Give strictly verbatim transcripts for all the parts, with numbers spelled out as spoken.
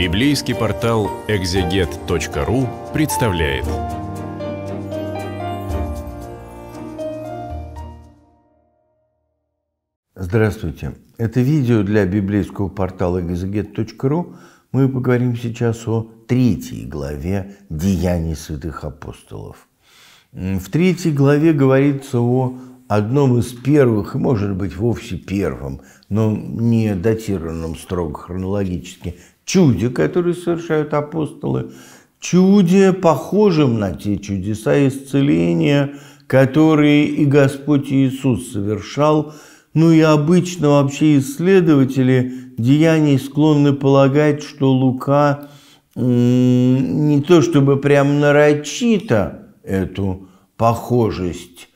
Библейский портал экзегет точка ру представляет. Здравствуйте! Это видео для библейского портала экзегет точка ру. Мы поговорим сейчас о третьей главе «Деяний святых апостолов». В третьей главе говорится о одном из первых, и, может быть, вовсе первом, но не датированном строго хронологически, чуде, которое совершают апостолы, чуде, похожем на те чудеса исцеления, которые и Господь Иисус совершал. Ну и обычно вообще исследователи деяний склонны полагать, что Лука не то чтобы прям нарочито эту похожесть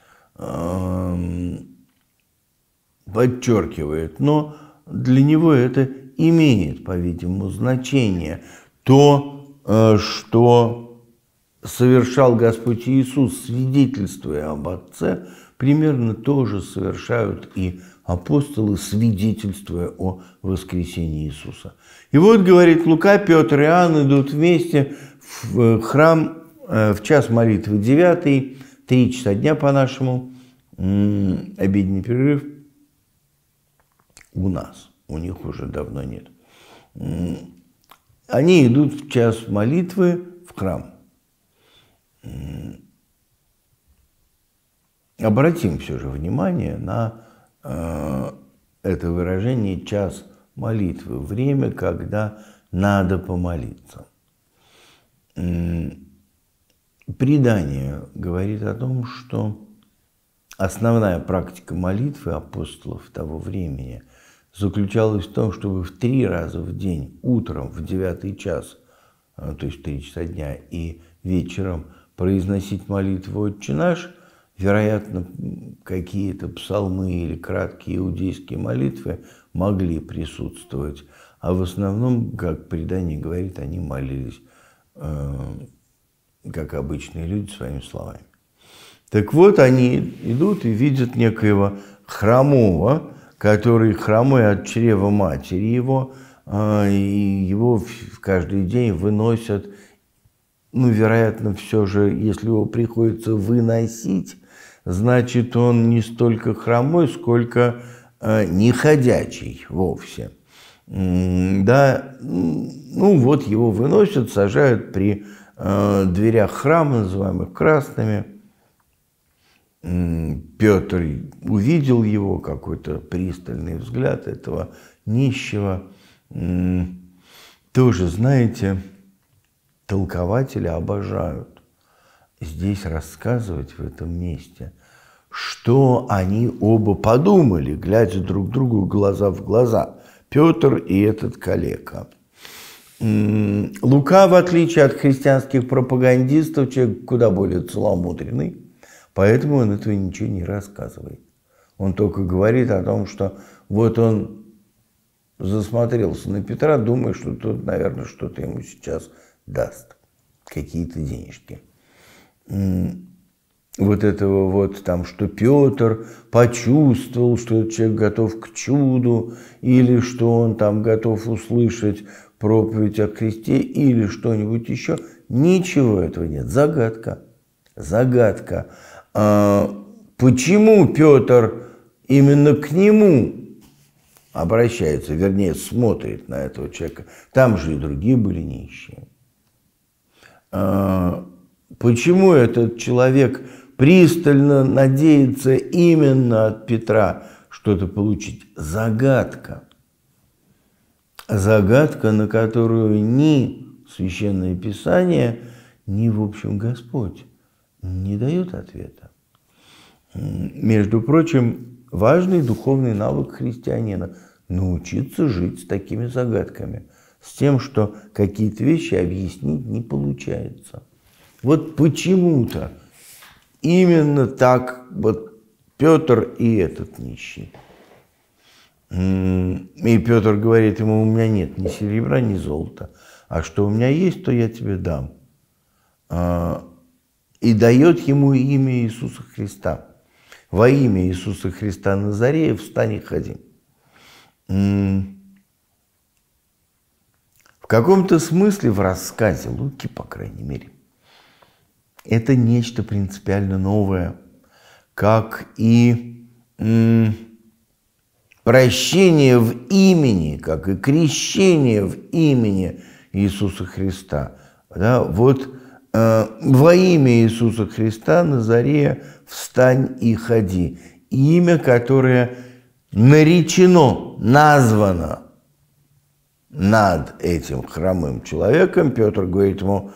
подчеркивает, но для него это имеет, по-видимому, значение. То, что совершал Господь Иисус, свидетельствуя об Отце, примерно то же совершают и апостолы, свидетельствуя о воскресении Иисуса. И вот, говорит Лука, Петр и Иоанн идут вместе в храм в час молитвы девятый, три часа дня по-нашему, обеденный перерыв у нас, у них уже давно нет. Они идут в час молитвы в храм. Обратим все же внимание на э, это выражение «час молитвы», время, когда надо помолиться. Предание говорит о том, что основная практика молитвы апостолов того времени заключалась в том, чтобы в три раза в день, утром в девятый час, то есть в три часа дня, и вечером произносить молитву «Отче наш», вероятно, какие-то псалмы или краткие иудейские молитвы могли присутствовать, а в основном, как предание говорит, они молились э, как обычные люди, своими словами. Так вот, они идут и видят некоего хромого, который хромой от чрева матери его, и его каждый день выносят, ну, вероятно, все же, если его приходится выносить, значит, он не столько хромой, сколько неходячий вовсе. Да, ну, вот его выносят, сажают при дверях храма, называемых красными. Петр увидел его, какой-то пристальный взгляд этого нищего. Тоже, знаете, толкователи обожают здесь рассказывать в этом месте, что они оба подумали, глядя друг другу глаза в глаза, Петр и этот калека. Лука, в отличие от христианских пропагандистов, человек куда более целомудренный, поэтому он этого ничего не рассказывает. Он только говорит о том, что вот он засмотрелся на Петра, думая, что тот, наверное, что-то ему сейчас даст, какие-то денежки. Вот этого вот там, что Петр почувствовал, что этот человек готов к чуду, или что он там готов услышать проповедь о кресте, или что-нибудь еще. Ничего этого нет. Загадка. Загадка. Почему Петр именно к нему обращается, вернее, смотрит на этого человека? Там же и другие были нищие. Почему этот человек пристально надеется именно от Петра что-то получить? Загадка. Загадка, на которую ни Священное Писание, ни, в общем, Господь не дает ответа. Между прочим, важный духовный навык христианина – научиться жить с такими загадками, с тем, что какие-то вещи объяснить не получается. Вот почему-то именно так вот Петр и этот нищий. И Петр говорит ему: у меня нет ни серебра, ни золота, а что у меня есть, то я тебе дам. И дает ему имя Иисуса Христа. Во имя Иисуса Христа Назарея встань и ходи. В каком-то смысле в рассказе Луки, по крайней мере, это нечто принципиально новое, как и м, прощение в имени, как и крещение в имени Иисуса Христа. Да, вот э, во имя Иисуса Христа Назарея встань и ходи. Имя, которое наречено, названо над этим хромым человеком. Петр говорит ему: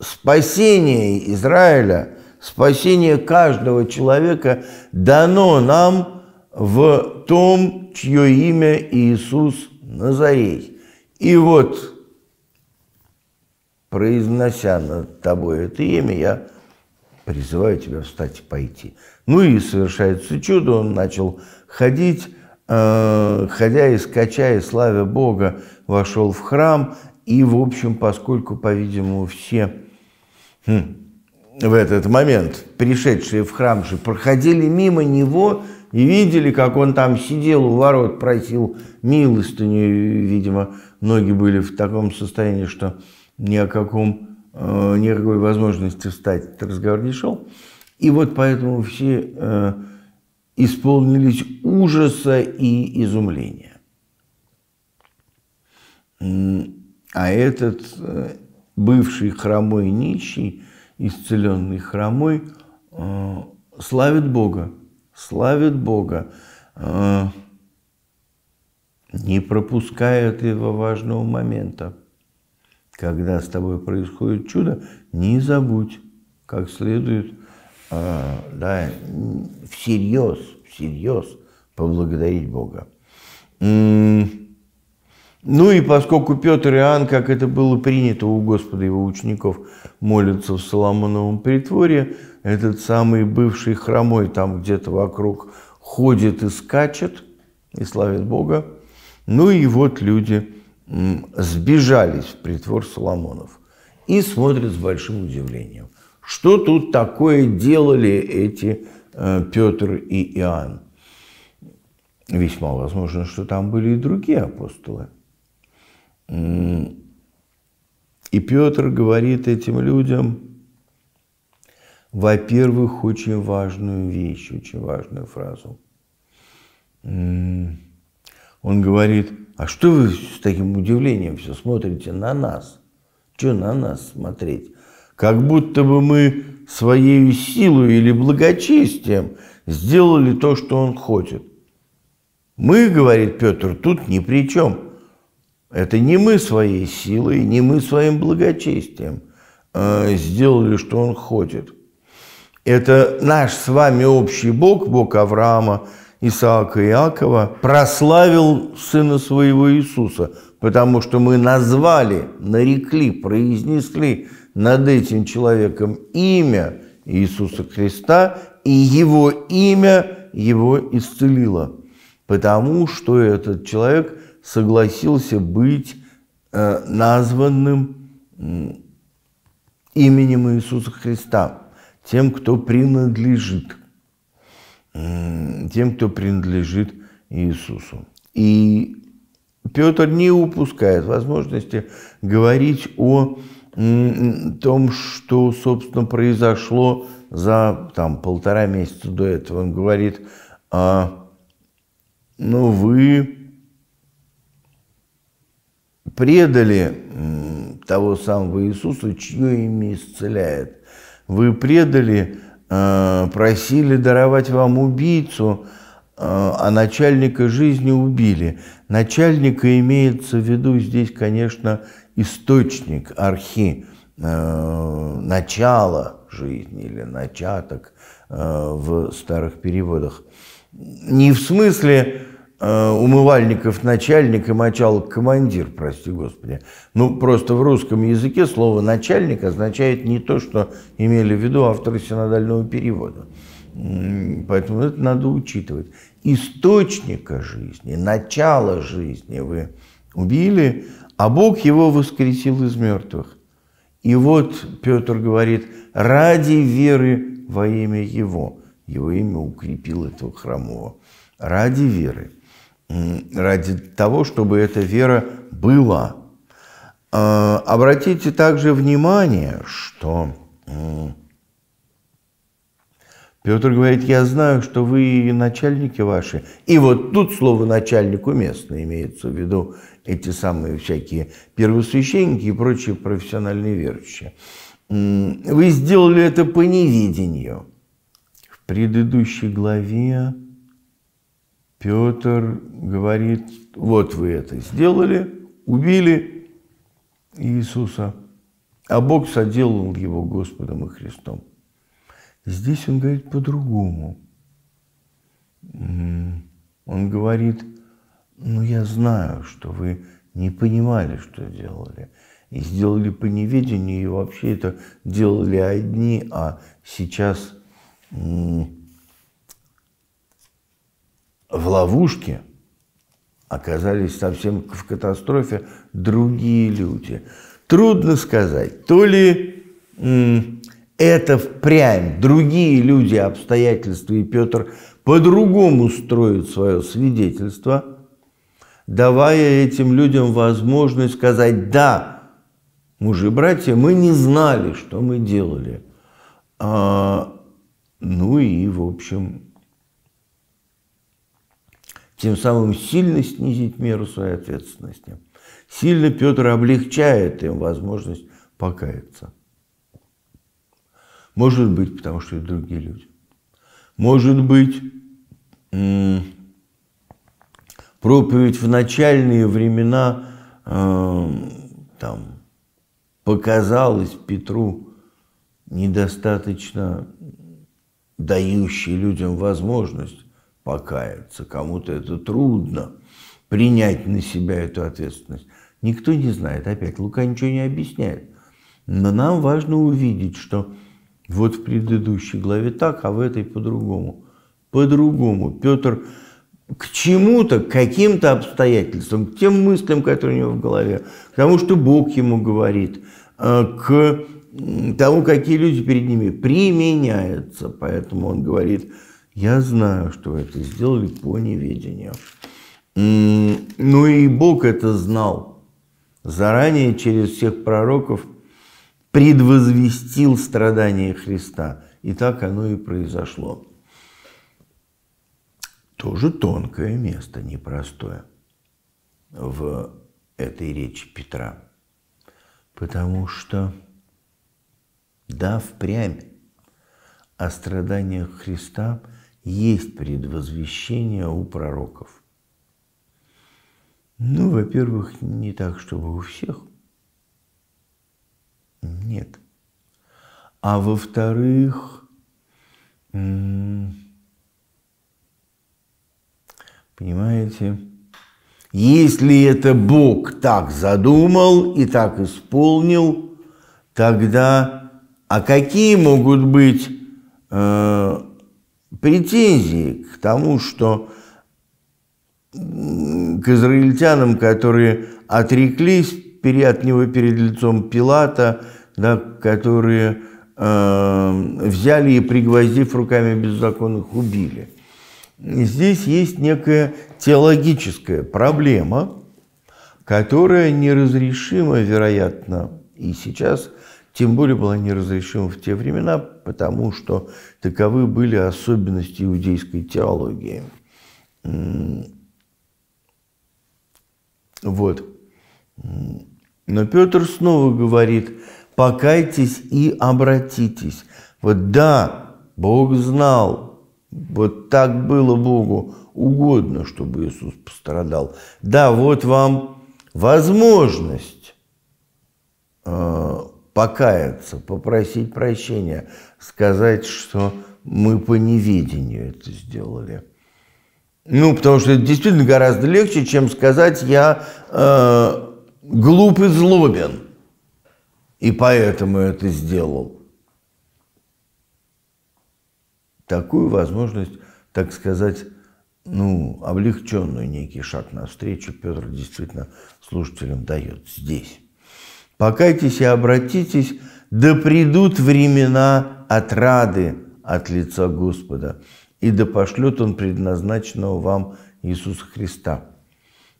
спасение Израиля, спасение каждого человека дано нам в том, чье имя Иисус Назарей. И вот, произнося над тобой это имя, я призываю тебя встать и пойти. Ну и совершается чудо, он начал ходить, э, ходя и скачая, славя Бога, вошел в храм. И, в общем, поскольку, по-видимому, все хм, в этот момент пришедшие в храм же проходили мимо него и видели, как он там сидел у ворот, просил милостыню, видимо, многие были в таком состоянии, что ни о каком, э, ни о какой возможности встать этот разговор не шел. И вот поэтому все э, исполнились ужаса и изумления. А этот э, бывший хромой нищий, исцеленный хромой, э, славит Бога, славит Бога, э, не пропуская этого важного момента. Когда с тобой происходит чудо, не забудь, как следует, э, да, всерьез, всерьез поблагодарить Бога. Ну и поскольку Петр и Иоанн, как это было принято у Господа и его учеников, молятся в Соломоновом притворе, этот самый бывший хромой там где-то вокруг ходит и скачет, и славит Бога. Ну и вот люди сбежались в притвор Соломонов и смотрят с большим удивлением. Что тут такое делали эти Петр и Иоанн? Весьма возможно, что там были и другие апостолы. И Петр говорит этим людям, во-первых, очень важную вещь, очень важную фразу. Он говорит: а что вы с таким удивлением все смотрите на нас? Что на нас смотреть? Как будто бы мы своей силой или благочестием сделали то, что он хочет. Мы, говорит Петр, тут ни при чем. Это не мы своей силой, не мы своим благочестием э, сделали, что он хочет. Это наш с вами общий Бог, Бог Авраама, Исаака и Иакова, прославил Сына Своего Иисуса, потому что мы назвали, нарекли, произнесли над этим человеком имя Иисуса Христа, и Его имя его исцелило, потому что этот человек согласился быть э, названным э, именем Иисуса Христа, тем, кто принадлежит, э, тем, кто принадлежит Иисусу. И Петр не упускает возможности говорить о э, том, что, собственно, произошло за там, полтора месяца до этого. Он говорит: а, ну вы... предали того самого Иисуса, чье имя исцеляет. Вы предали, просили даровать вам убийцу, а начальника жизни убили. Начальника имеется в виду здесь, конечно, источник, архи, начало жизни или начаток в старых переводах. Не в смысле умывальников начальник и мочалок командир, прости Господи. Ну, просто в русском языке слово «начальник» означает не то, что имели в виду авторы синодального перевода. Поэтому это надо учитывать. Источника жизни, начало жизни вы убили, а Бог его воскресил из мертвых. И вот Петр говорит: ради веры во имя Его. Его имя укрепил этого хромого. Ради веры. Ради того, чтобы эта вера была, Обратите также внимание, что Петр говорит: я знаю, что вы начальники ваши. И вот тут слово «начальник» уместно, имеется в виду эти самые всякие первосвященники и прочие профессиональные верующие. Вы сделали это по неведению. В предыдущей главе Петр говорит: вот вы это сделали, убили Иисуса, а Бог соделал его Господом и Христом. Здесь он говорит по-другому. Он говорит: ну, я знаю, что вы не понимали, что делали, и сделали по неведению, и вообще это делали одни, а сейчас в ловушке оказались совсем в катастрофе другие люди. Трудно сказать, то ли это впрямь другие люди, обстоятельства, и Петр по-другому строит свое свидетельство, давая этим людям возможность сказать: да, мужи-братья, мы не знали, что мы делали. А, ну и, в общем, тем самым сильно снизить меру своей ответственности. Сильно Петр облегчает им возможность покаяться. Может быть, потому что это другие люди. Может быть, проповедь в начальные времена э, там, показалась Петру недостаточно дающей людям возможность покаяться. Кому-то это трудно, принять на себя эту ответственность. Никто не знает. Опять Лука ничего не объясняет. Но нам важно увидеть, что вот в предыдущей главе так, а в этой по-другому. По-другому. Петр к чему-то, к каким-то обстоятельствам, к тем мыслям, которые у него в голове, к тому, что Бог ему говорит, к тому, какие люди перед ними, применяются. Поэтому он говорит: я знаю, что вы это сделали по неведению. Ну и Бог это знал. Заранее через всех пророков предвозвестил страдания Христа. И так оно и произошло. Тоже тонкое место, непростое в этой речи Петра. Потому что, да, впрямь о страданиях Христа есть предвозвещение у пророков. Ну, во-первых, не так, чтобы у всех. Нет. А во-вторых, понимаете, если это Бог так задумал и так исполнил, тогда а какие могут быть э, претензии к тому, что к израильтянам, которые отреклись от него перед лицом Пилата, да, которые э, взяли и, пригвоздив руками беззаконных, убили. Здесь есть некая теологическая проблема, которая неразрешима, вероятно, и сейчас, тем более была неразрешима в те времена, потому что таковы были особенности иудейской теологии. Вот. Но Петр снова говорит: покайтесь и обратитесь. Вот да, Бог знал, вот так было Богу угодно, чтобы Иисус пострадал. Да, вот вам возможность э, покаяться, попросить прощения, сказать, что мы по неведению это сделали. Ну, потому что это действительно гораздо легче, чем сказать: я э, глуп и злобен, и поэтому это сделал. Такую возможность, так сказать, ну, облегченную, некий шаг навстречу, Петр действительно слушателям дает здесь. Покайтесь и обратитесь, да придут времена отрады от лица Господа, и да пошлет Он предназначенного вам Иисуса Христа.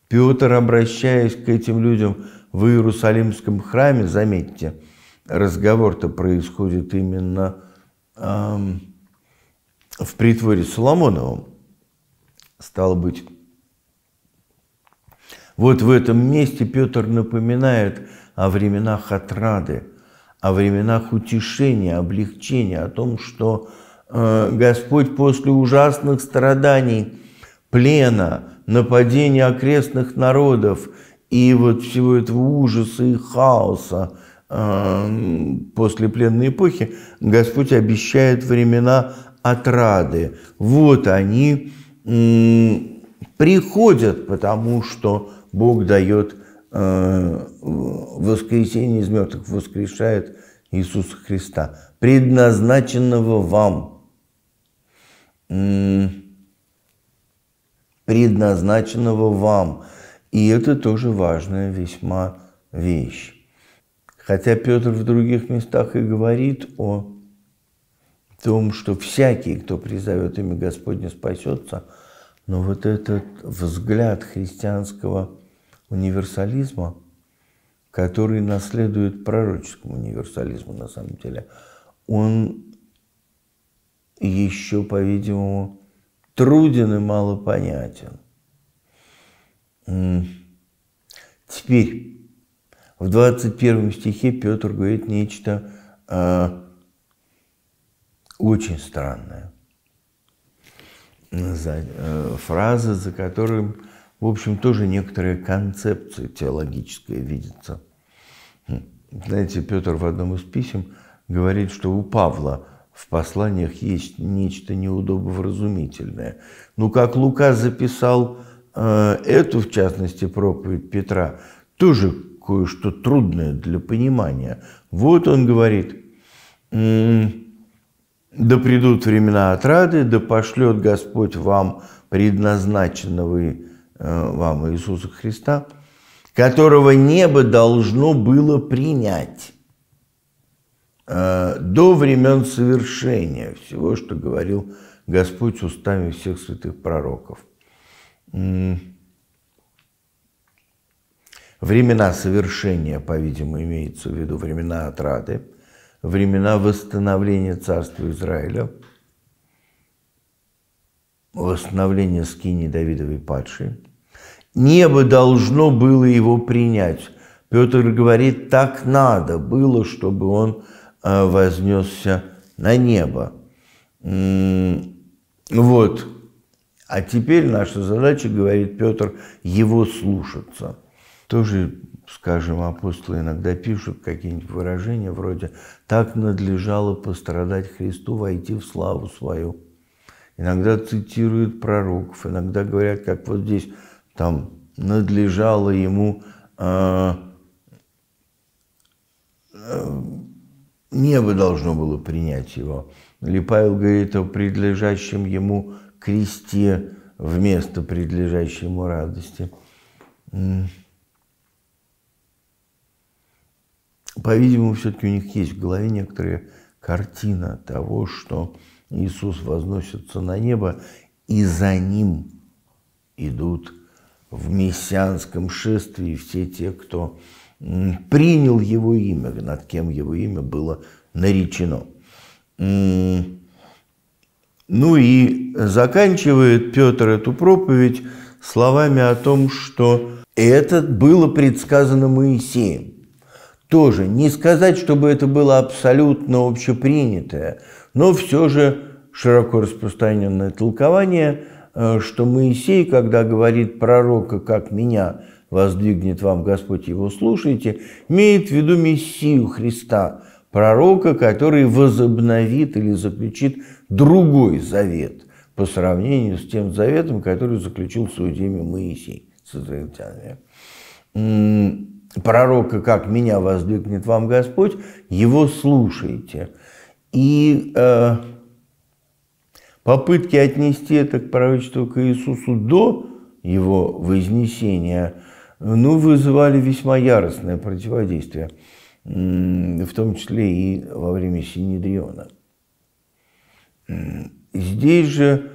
Петр, обращаясь к этим людям, в Иерусалимском храме, заметьте, разговор-то происходит именно э, в притворе Соломоновом. Стало быть, вот в этом месте Петр напоминает о временах отрады, о временах утешения, облегчения, о том, что э, Господь после ужасных страданий, плена, нападения окрестных народов и вот всего этого ужаса и хаоса э, после пленной эпохи, Господь обещает времена отрады. Вот они э, приходят, потому что Бог дает э, воскресение из мертвых, воскрешает Иисуса Христа, предназначенного вам. Э, предназначенного вам. И это тоже важная весьма вещь. Хотя Петр в других местах и говорит о том, что всякий, кто призовет имя Господне, спасется, но вот этот взгляд христианского универсализма, который наследует пророческому универсализму на самом деле, он еще, по-видимому, труден и малопонятен. Теперь в двадцать первом стихе Петр говорит нечто э, очень странное. За, э, фраза, за которой, в общем, тоже некоторые концепции теологические видятся. Знаете, Петр в одном из писем говорит, что у Павла в посланиях есть нечто неудобовразумительное. Ну, как Лука записал эту, в частности, проповедь Петра, тоже кое-что трудное для понимания. Вот он говорит: «Да придут времена отрады, да пошлет Господь вам предназначенного вам Иисуса Христа, которого небо должно было принять до времен совершения всего, что говорил Господь устами всех святых пророков». Времена совершения, по-видимому, имеется в виду времена отрады, времена восстановления царства Израиля, восстановления скинии Давидовой падшей. Небо должно было его принять. Петр говорит, так надо было, чтобы он вознесся на небо. Вот. А теперь наша задача, говорит Петр, его слушаться. Тоже, скажем, апостолы иногда пишут какие-нибудь выражения вроде «так надлежало пострадать Христу, войти в славу свою». Иногда цитируют пророков, иногда говорят, как вот здесь, там, надлежало ему э, э, небо должно было принять его. Или Павел говорит о предлежащем ему кресте вместо предлежащей ему радости. По-видимому, все-таки у них есть в голове некоторая картина того, что Иисус возносится на небо, и за ним идут в мессианском шествии все те, кто принял его имя, над кем его имя было наречено. Ну и заканчивает Петр эту проповедь словами о том, что это было предсказано Моисеем. Тоже не сказать, чтобы это было абсолютно общепринятое, но все же широко распространенное толкование, что Моисей, когда говорит пророка, как меня воздвигнет вам Господь, его слушайте, имеет в виду Мессию Христа, пророка, который возобновит или заключит другой завет по сравнению с тем заветом, который заключил с иудеями Моисей, с израильтянами. Пророка, как меня воздвигнет вам Господь, его слушайте. И э, попытки отнести это к пророчеству к Иисусу до его вознесения, ну, вызывали весьма яростное противодействие, в том числе и во время Синедриона. Здесь же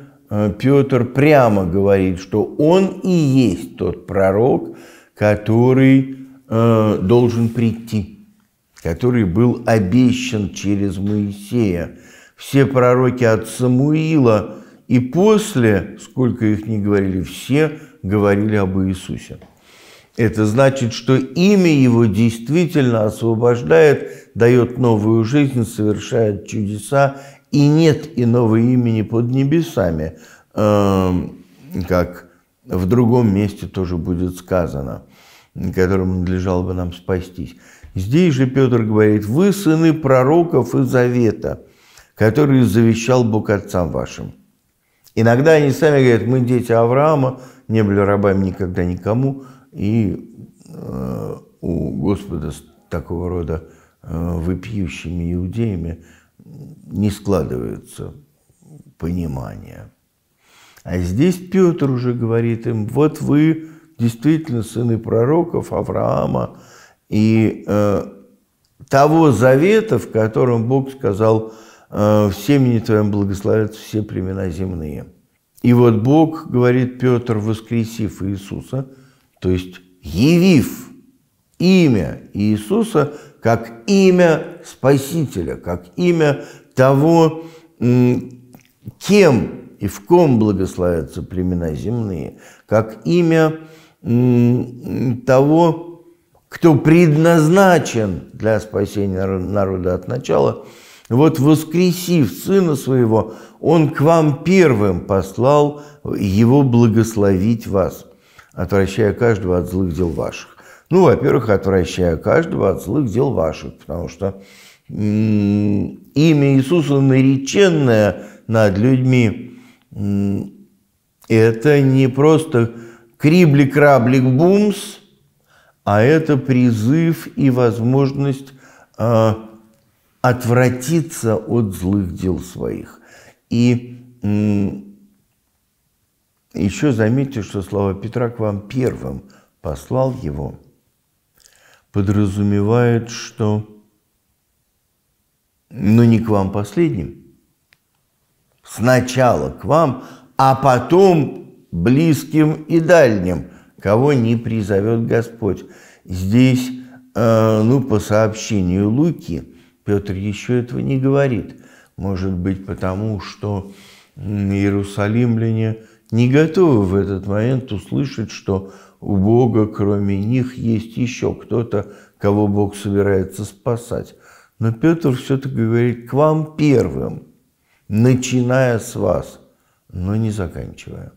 Петр прямо говорит, что он и есть тот пророк, который э, должен прийти, который был обещан через Моисея. Все пророки от Самуила и после, сколько их ни говорили, все говорили об Иисусе. Это значит, что имя Его действительно освобождает, дает новую жизнь, совершает чудеса, и нет иного имени под небесами, как в другом месте тоже будет сказано, которому надлежало бы нам спастись. Здесь же Петр говорит: «Вы сыны пророков и завета, который завещал Бог отцам вашим». Иногда они сами говорят: мы дети Авраама, не были рабами никогда никому, и э, у Господа с такого рода э, вопиющими иудеями не складывается понимание. А здесь Петр уже говорит им: вот вы действительно сыны пророков Авраама и э, того завета, в котором Бог сказал: в семени твоем благословят все племена земные. И вот Бог, говорит Петр, воскресив Иисуса, то есть явив имя Иисуса как имя Спасителя, как имя того, кем и в ком благословятся племена земные, как имя того, кто предназначен для спасения народа от начала. Вот, воскресив Сына Своего, Он к вам первым послал Его благословить вас, отвращая каждого от злых дел ваших. Ну, во-первых, отвращая каждого от злых дел ваших, потому что имя Иисуса, нареченное над людьми, это не просто крибли-крабли-бумс, а это призыв и возможность отвратиться от злых дел своих. И еще заметьте, что слова Петра «к вам первым послал его» подразумевает, что ну не к вам последним, сначала к вам, а потом близким и дальним, кого не призовет Господь. Здесь, ну, по сообщению Луки, Петр еще этого не говорит, может быть, потому что иерусалимляне не готовы в этот момент услышать, что у Бога кроме них есть еще кто-то, кого Бог собирается спасать. Но Петр все-таки говорит: к вам первым, начиная с вас, но не заканчивая.